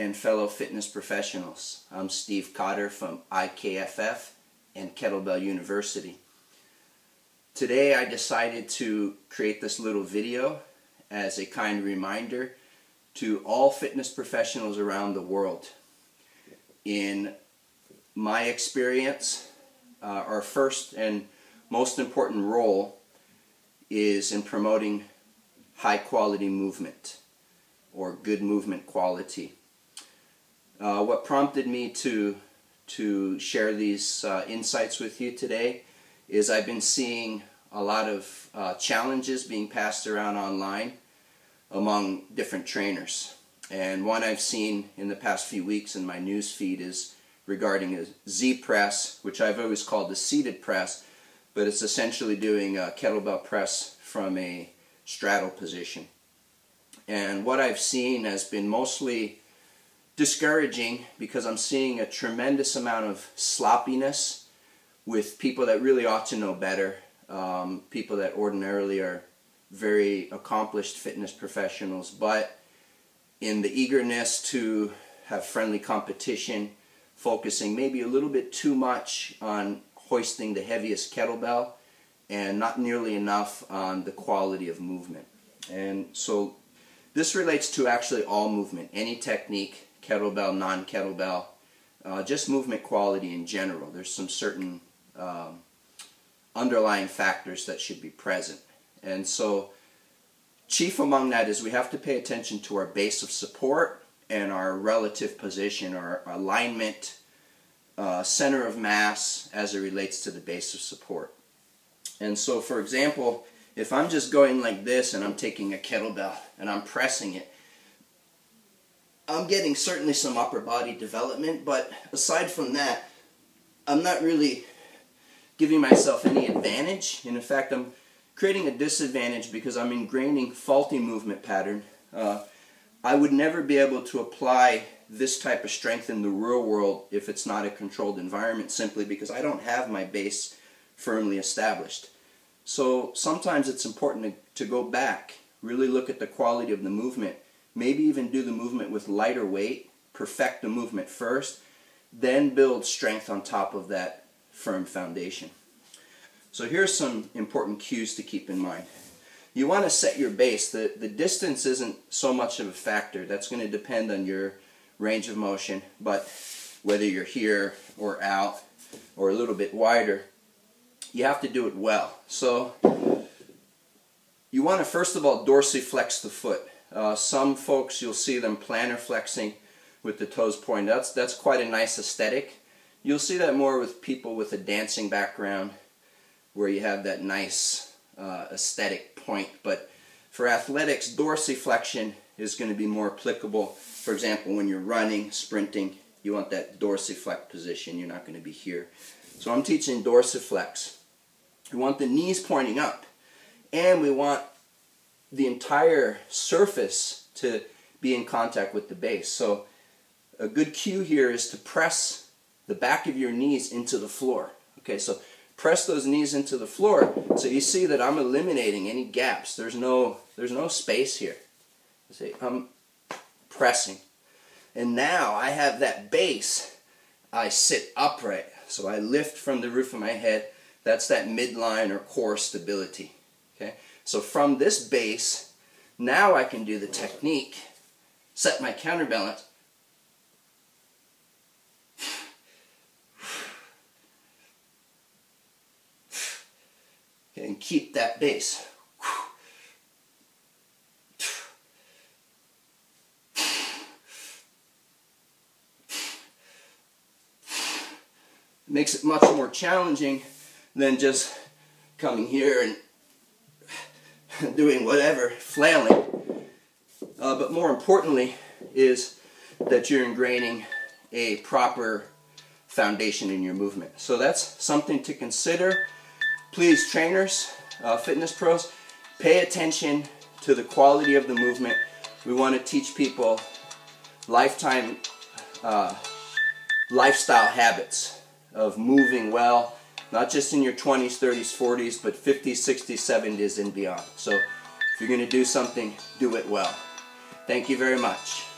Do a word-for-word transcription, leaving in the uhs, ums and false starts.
and fellow fitness professionals. I'm Steve Cotter from I K F F and Kettlebell University. Today I decided to create this little video as a kind reminder to all fitness professionals around the world. In my experience, uh, our first and most important role is in promoting high quality movement or good movement quality. Uh, what prompted me to, to share these uh, insights with you today is I've been seeing a lot of uh, challenges being passed around online among different trainers. And one I've seen in the past few weeks in my news feed is regarding a Z press, which I've always called the seated press, but it's essentially doing a kettlebell press from a straddle position. And what I've seen has been mostly discouraging because I'm seeing a tremendous amount of sloppiness with people that really ought to know better, um, people that ordinarily are very accomplished fitness professionals, but in the eagerness to have friendly competition, focusing maybe a little bit too much on hoisting the heaviest kettlebell and not nearly enough on the quality of movement. And so this relates to actually all movement, any technique, kettlebell, non-kettlebell, uh, just movement quality in general. There's some certain um, underlying factors that should be present. And so chief among that is we have to pay attention to our base of support and our relative position, our alignment, uh, center of mass as it relates to the base of support. And so, for example, if I'm just going like this and I'm taking a kettlebell and I'm pressing it, I'm getting certainly some upper body development, but aside from that, I'm not really giving myself any advantage. And in fact, I'm creating a disadvantage because I'm ingraining faulty movement pattern. Uh, I would never be able to apply this type of strength in the real world if it's not a controlled environment, simply because I don't have my base firmly established. So sometimes it's important to, to go back, really look at the quality of the movement, maybe even do the movement with lighter weight, perfect the movement first, then build strength on top of that firm foundation. So here's some important cues to keep in mind. You want to set your base. The, the distance isn't so much of a factor. That's going to depend on your range of motion, but whether you're here or out or a little bit wider, you have to do it well. So you want to first of all dorsiflex the foot. Uh, some folks, you'll see them plantar flexing with the toes pointed. That's, that's quite a nice aesthetic. You'll see that more with people with a dancing background where you have that nice uh, aesthetic point. But for athletics, dorsiflexion is going to be more applicable. For example, when you're running, sprinting, you want that dorsiflex position. You're not going to be here. So I'm teaching dorsiflex. We want the knees pointing up, and we want the entire surface to be in contact with the base. So a good cue here is to press the back of your knees into the floor. Okay, so press those knees into the floor, so you see that I'm eliminating any gaps. There's no, there's no space here. See, I'm pressing. And now I have that base. I sit upright. So I lift from the roof of my head. That's that midline or core stability. Okay? So from this base, now I can do the technique, set my counterbalance, and keep that base. It makes it much more challenging than just coming here and doing whatever, flailing, uh, but more importantly is that you're ingraining a proper foundation in your movement. So that's something to consider. Please, trainers, uh, fitness pros, pay attention to the quality of the movement. We want to teach people lifetime uh, lifestyle habits of moving well, not just in your twenties, thirties, forties, but fifties, sixties, seventies, and beyond. So if you're going to do something, do it well. Thank you very much.